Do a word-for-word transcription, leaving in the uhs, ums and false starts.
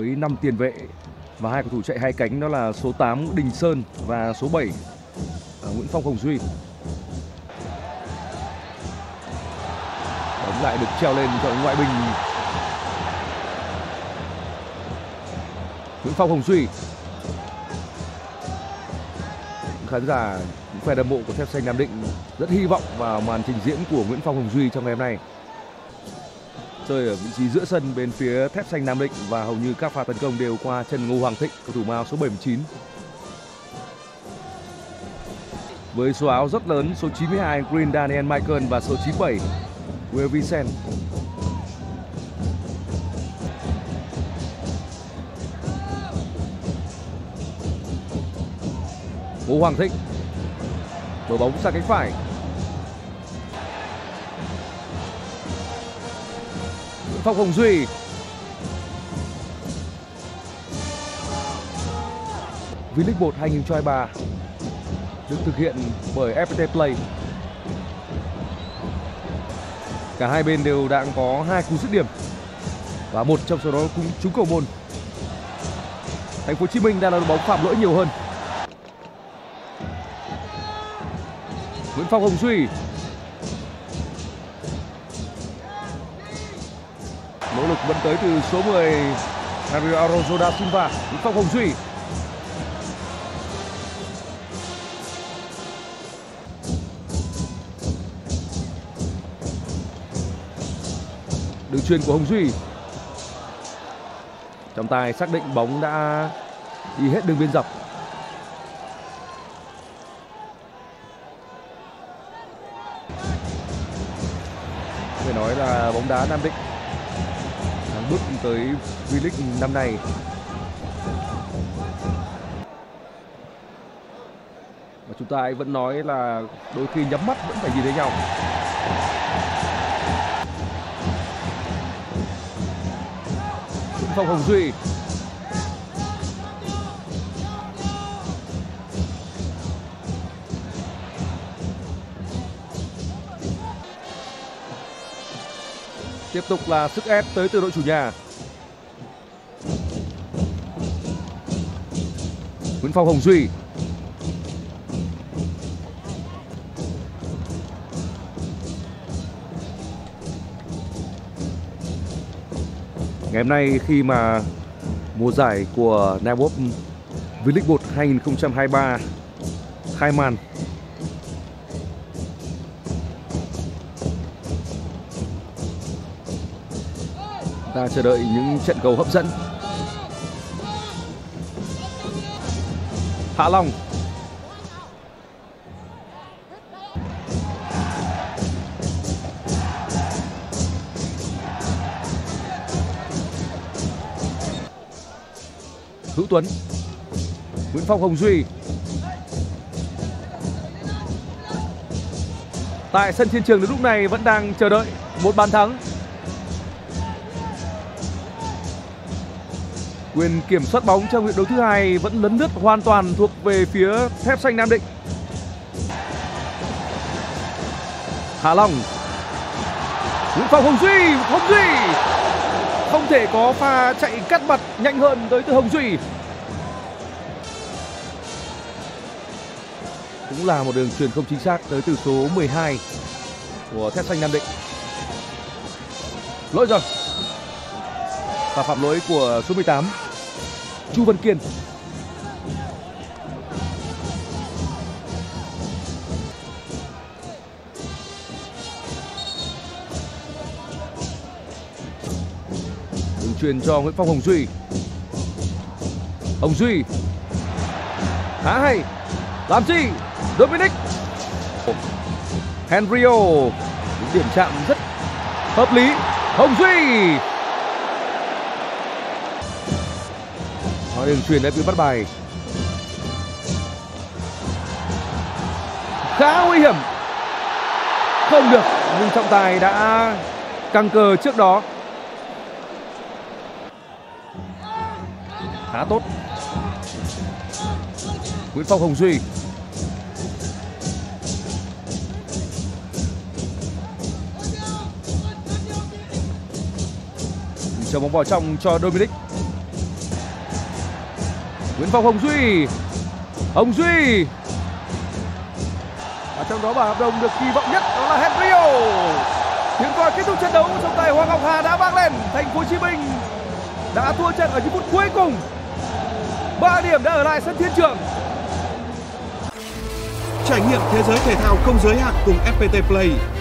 với năm tiền vệ và hai cầu thủ chạy hai cánh, đó là số tám Đình Sơn và số bảy Nguyễn Phong Hồng Duy. Bóng lại được treo lên cho ngoại bình Nguyễn Phong Hồng Duy. Khán giả, những phe hâm mộ của Thép Xanh Nam Định rất hy vọng vào màn trình diễn của Nguyễn Phong Hồng Duy trong ngày hôm nay. Chơi ở vị trí giữa sân bên phía Thép Xanh Nam Định và hầu như các pha tấn công đều qua chân Ngô Hoàng Thịnh, cầu thủ mao số bảy mươi chín. Với số áo rất lớn, số chín mươi hai Green Daniel Michael và số chín mươi bảy Will Vincent. Ngô Hoàng Thịnh mở bóng sang cánh phải. Nguyễn Phong Hồng Duy. V-League một hai nghìn không trăm hai mươi ba được thực hiện bởi ép pê tê Play. Cả hai bên đều đang có hai cú dứt điểm và một trong số đó cũng trúng cầu môn. Thành phố Hồ Chí Minh đang là đội bóng phạm lỗi nhiều hơn. Nguyễn Phong Hồng Duy nỗ lực vẫn tới từ số mười Harry Arroyo da Silva. Nguyễn Phong Hồng Duy đường chuyền của Hồng Duy, trọng tài xác định bóng đã đi hết đường biên dọc. Phải nói là bóng đá Nam Định đang bước tới V-League năm nay và chúng ta ấy vẫn nói là đôi khi nhắm mắt vẫn phải nhìn thấy nhau. Nguyễn Phong Hồng Duy, tiếp tục là sức ép tới từ đội chủ nhà. Nguyễn Phong Hồng Duy. Ngày hôm nay khi mà mùa giải của Nabob V-League một hai nghìn không trăm hai mươi ba khai màn, ta chờ đợi những trận cầu hấp dẫn. Hạ Long. Hữu Tuấn. Nguyễn Phong Hồng Duy. Tại sân Thiên Trường đến lúc này vẫn đang chờ đợi một bàn thắng. Quyền kiểm soát bóng trong hiệp đấu thứ hai vẫn lấn lướt hoàn toàn thuộc về phía Thép Xanh Nam Định. Hà Long. Nguyễn Phong Hồng Duy. Hồng Duy không thể có pha chạy cắt mặt nhanh hơn tới từ Hồng Duy. Cũng là một đường chuyền không chính xác tới từ số mười hai của Thép Xanh Nam Định. Lỗi rồi. Và phạm lỗi của số mười tám Chu Văn Kiên. Đường chuyền cho Nguyễn Phong Hồng Duy. Hồng Duy khá hay, làm gì Dominic Henry, những điểm chạm rất hợp lý. Hồng Duy. Đường truyền đã bị bắt bài khá nguy hiểm, không được, nhưng trọng tài đã căng cờ trước đó khá tốt. Nguyễn Phong Hồng Duy. Chờ bóng vào trong cho Dominic Nguyễn Phong Hồng Duy. Hồng Duy. Và trong đó bản hợp đồng được kỳ vọng nhất đó là Henry. Tiếng còi kết thúc trận đấu trong tay Hoàng Ngọc Hà đã vang lên. Thành phố Hồ Chí Minh đã thua trận ở những phút cuối cùng. ba điểm đã ở lại sân Thiên Trường. Trải nghiệm thế giới thể thao không giới hạn cùng ép pê tê Play.